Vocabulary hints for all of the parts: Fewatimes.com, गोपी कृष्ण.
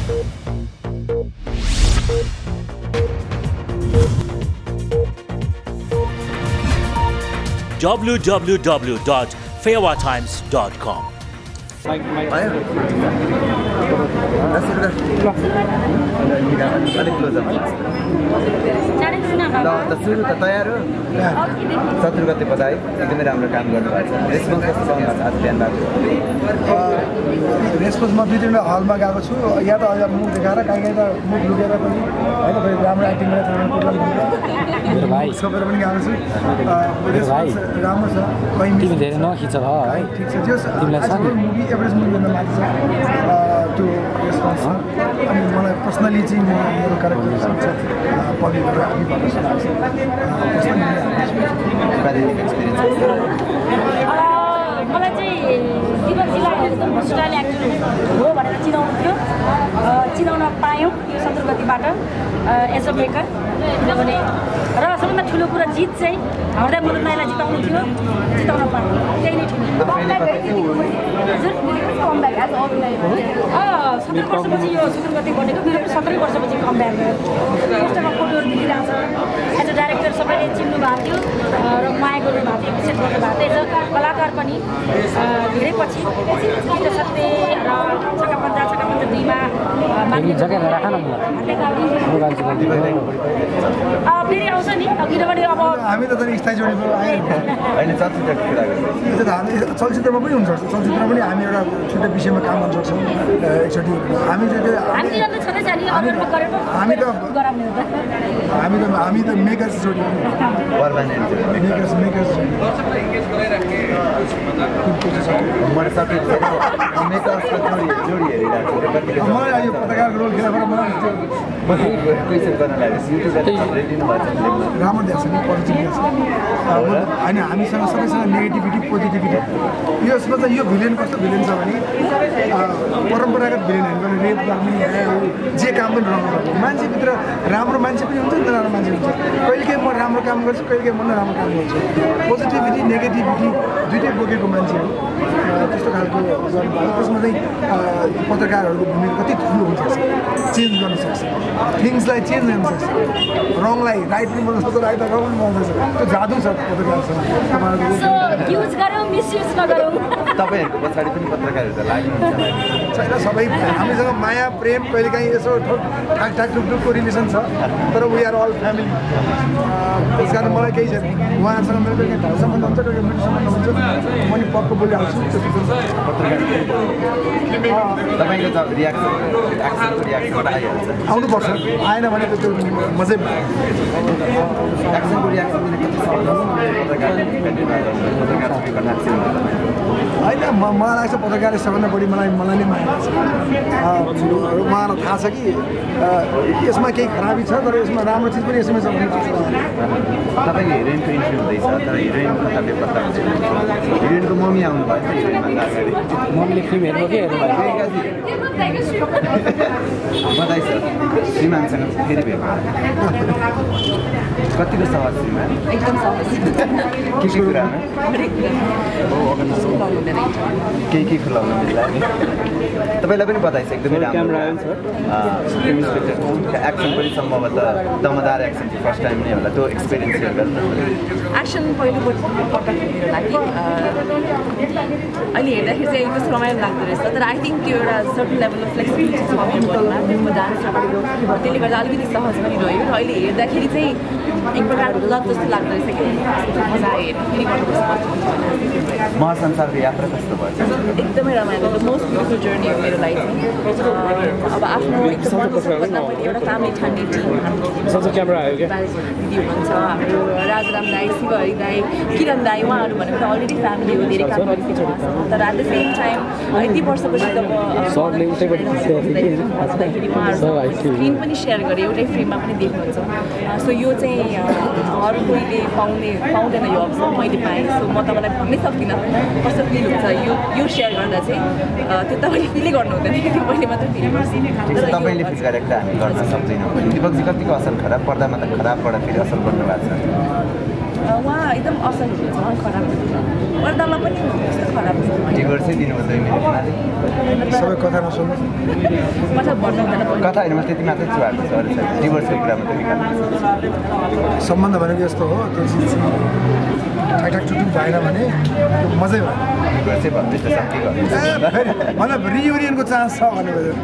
www.fewatimes.com. We are all family. I think you're a certain level of flexibility to the most beautiful journey of your life. वहाँ एकदम असल झन् खराब गर्दामा पनि त्यस्तो खराब भएन गर्छै दिनु भन्दैन सबै कथा नसुन्नु मतलब भन्नु हुँदैन कथा हैन म त्यति मात्र छु हामी सर डिभोर्सको कुरा मात्र निकाल्नु सम्बन्ध भनेको यस्तो हो त्यो चिज ठ्याक ठुक भएन भने मजै भयो गर्छै भन्दै त सबै गर्नु मतलब रियुनियनको चान्स छ भन्नु भयो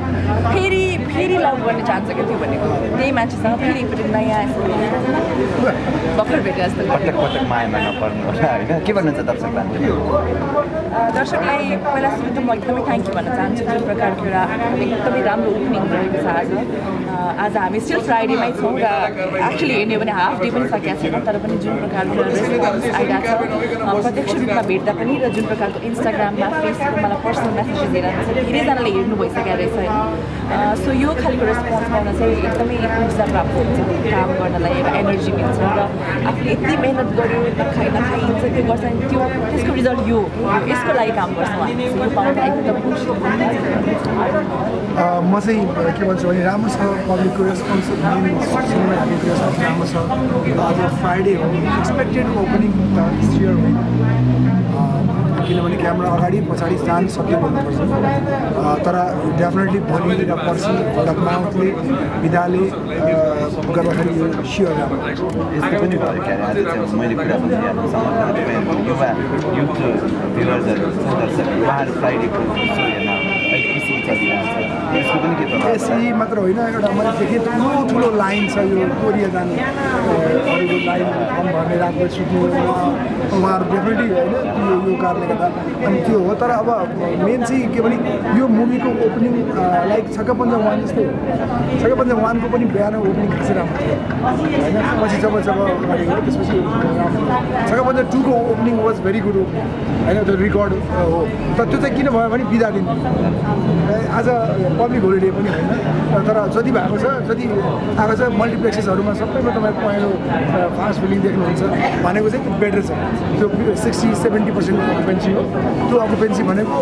फेरि फेरि लभ गर्ने चान्स के थियो भनेको त्यही मान्छेसँग फेरि फेरि नयाँ भक्कर भेटे जस्तो पटक पटक मायामा नपर्नु होला हैन के भन्नुहुन्छ दर्शकलाई दर्शकलाई पहिला सुरु त म एकदमै थ्याङ्क यू भन्न चाहन्छु जुन प्रकारको एउटा एकदमै राम्रो ओपनिङ भएको छ आज आज हामी स्टिल फ्राइडेमै छौँ र एक्चुअली हेर्ने भने हाफ डे पनि सकेको छैन तर पनि जुन प्रकारको रेस्पोन्स आइरहेको छ प्रत्यक्ष रूपमा भेट्दा पनि र जुन प्रकारको इन्स्टाग्राममा फेसबुकमा मलाई पर्सनल मेसेजेस हेर्नुहुन्छ धेरैजनाले हेर्नु भइसकेको रहेछ सो यो खालको रेस्पोन्स पाउन चाहिँ एकदमै ऊर्जा प्राप्त हुन्छ काम गर्नलाई एउटा एनर्जी मिल्छ र आफूले यति मेहनत गऱ्यो नखाइन्छ त्यो गर्छ अनि त्यो त्यसको रिजल्ट यो यसको लागि काम गर्छ म चाहिँ के भन्छु भने राम्रो छ पब्लिकको रेस्पोन्स राम्रो छ आज फ्राइडे हो एक्सपेक्टेड ओपनिङ हियर किनभने क्यामेरा अगाडि पछाडि जान सक्यो भन्नुपर्छ तर डेफिनेटली भोलि र पर्सि माउथले बिदाले गर्दाखेरि यो स्योर यस्तो पनि भयो क्या आज चाहिँ मैले कुरा भनिहाल्नु सम्झना युवा युथ भ्युअर्सहरू दर्शक बार फ्राइडेको सो हेर्न अहिले किसिम चलिरहेको छ यसको पनि के प्रभाव यसरी मात्र होइन एउटा मैले देखेँ ठुलो ठुलो लाइन छ यो कोरिया जाने अरूको लाइन फर्म भर्ने राम्रो सुक्नु उहाँहरू डेफिनेटली होइन यो कारणले गर्दा अनि त्यो हो तर अब मेन चाहिँ के भने यो मुभीको ओपनिङ लाइक छक्कापञ्जा 1 जस्तै हो छक्कापञ्जा 1 को पनि बिहान ओपनिङ खासै राम्रो थियो होइन पछि जब जब अगाडि गयो त्यसपछि छक्कापञ्जा 2 को ओपनिङ वाज भेरी गुड होइन त्यो रिकर्ड हो तर त्यो चाहिँ किन भयो भने बिदा दिन आज पब्लिक होलिडे पनि होइन तर जति भएको छ जति आएको छ मल्टिप्लेक्सेसहरूमा सबैमा तपाईँ पहिलो फास्ट फिलिङ देख्नुहुन्छ भनेको चाहिँ बेटर छ त्यो 60-70% अकुपेन्सी हो त्यो अकुपेन्सी भनेको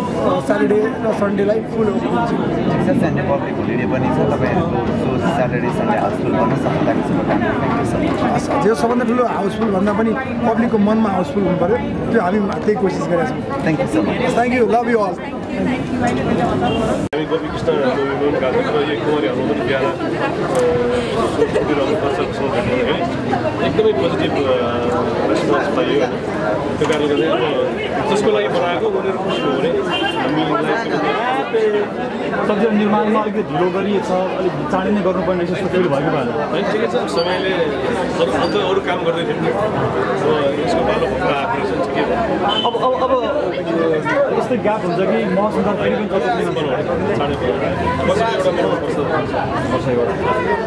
स्याटरडे र सन्डेलाई फुल अकुपेन्सी पब्लिक होलिडे पनि छ तपाईँहरूको स्याटरडे सन्डे हाउसफुल गर्न सक्नुहुन्छ यो सबभन्दा ठुलो हाउसफुल भन्दा पनि पब्लिकको मनमा हाउसफुल हुनु पऱ्यो त्यो हामी त्यही कोसिस गरेका छौँ thank you so much thank you love you all गोपी कृष्ण यो कुमारीहरूमा पनि बिहान एकदमै पोजिटिभ रेस्पोन्स पाइयो त्यो कारणले गर्दा त्यसको लागि बनाएको उनीहरू खुसी हो भने सब्जी निर्माणमा अलिकति ढिलो गरिएछ अलिक चाँडै नै गर्नुपर्ने जस्तो फिल भएको भएन है ठिकै छ समयले अरू काम गर्दै थियो अब यसको बालो भत्ता अब यस्तै ग्याप हुन्छ कि मसँग फेरि पनि तपाईँको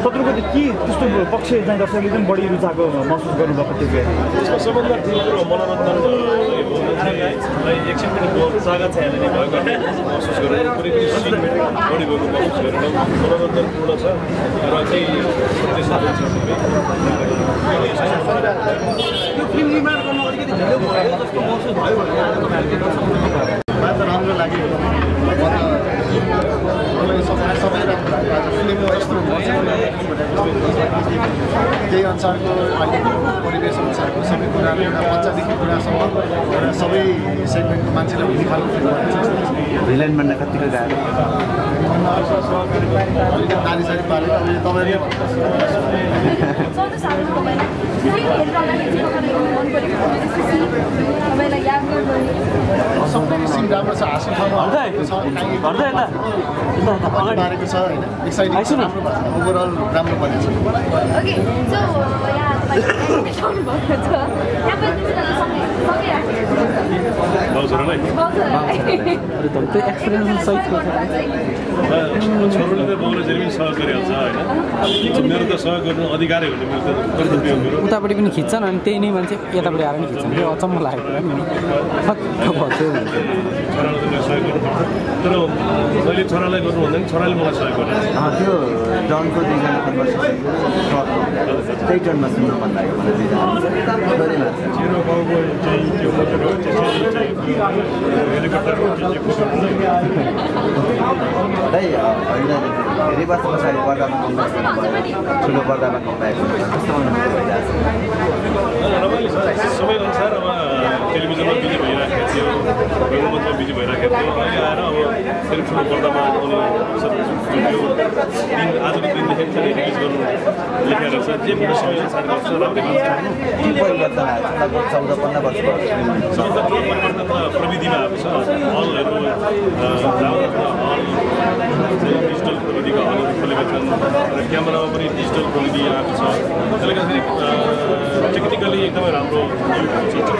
त के त्यस्तो पक्ष चाहिँ दर्शकले पनि बढी रुचाएको महसुस गर्नुभएको थियो त्यसको सबभन्दा ठुलो कुरो मनोरञ्जनलाई एकछिन पनि स्वागत छ यहाँले भएको महसुस गरेर कुनै पनि सिन बढी भएको महसुस गरेर मनोरञ्जनपूर्ण छ र चाहिँ फिल्म निर्माण गर्न अलिकति ढिलो भयो जस्तो महसुस भयो भने बात राम्रो लाग्यो सबै फिल्म यस्तो त्यही अनुसारको अहिलेको परिवेश अनुसारको सबै कुरा एउटा बच्चादेखि कुरासम्म एउटा सबै सेगमेन्टको मान्छेलाई हुने खालको फिल्म भिलेन भन्न कतिको गाह्रो अलिकति नारी सारी पारेर तपाईँले सबै सिन राम्रो छ हाँस्नु पारेको छ होइन एक्साइटिङ ओभरअल राम्रो छोरोले त बाउले जहिले पनि सहयोग गरिहाल्छ होइन मेरो त सहयोग गर्नु अधिकारै हुन्छ मेरो उतापट्टि पनि खिच्छन् अनि त्यही नै मान्छे यतापट्टि आएर पनि खिच्छन् त्यो अचम्म लागेको छोरालाई सहयोग गर्नु तर मैले छोरालाई गर्नु भन्दा पनि छोराले मलाई सहयोग गर्नु त्यो डनको दुईजना त्यही टर्नमा सुन्नु मन लाग्यो मेरो बाउको चाहिँ त्यो हेलिकप्टरको reverse massage गर्दामा कम्प्लेक्स हुनुपर्छ ठुलो गर्दामा कम्प्लेक्स त्यस्तो हुनु भइरहेछ सबै अनुसार अब टेलिभिजनमा बिजी भइराखेको थियो गर्नमा बिजी भइराखेको थियो अहिले आएर अब टेलिभिजन पर्दामा आउने अवसर दिन आजको दिन लेखेर चाहिँ रिलिज गर्नु लेखेर छ जे पनि सबै अनुसार गर्छ राम्रो हुन्छ यो परिवर्तन आएको 14-15 वर्षको परिवर्तन प्रविधिमा आएको छ अलहरु डिजिटल प्रविधिका अलहरु खोलेका छन् र क्यामेरामा पनि डिजिटल प्रविधि आएको छ त्यसले गर्दाखेरि टेक्निकली एकदमै राम्रो हुन्छ र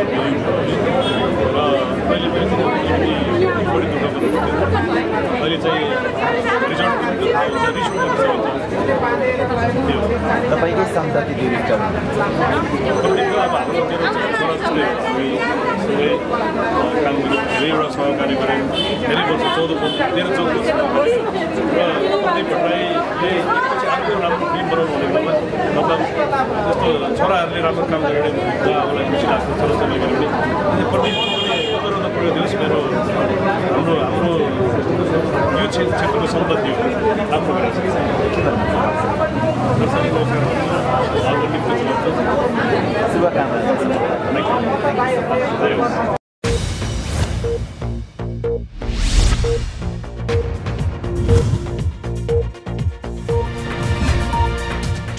अहिले पनि अहिले चाहिँ रिजल्ट तपाईकै सन्तति दिन्छ सहकारी गरेँ धेरै वर्ष 14 वर्ष राम्रो राम्रो फिल्म बनाउनु भनेकोमा मतलब जस्तो छोराहरूले राम्रो काम गरेर मलाई खुसी लाग्छ छोराछोरीले गरेर मेरो हाम्रो हाम्रो यो क्षेत्रको सम्पत्ति हो आफ्नो शुभकामना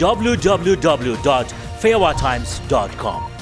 www.fewatimes.com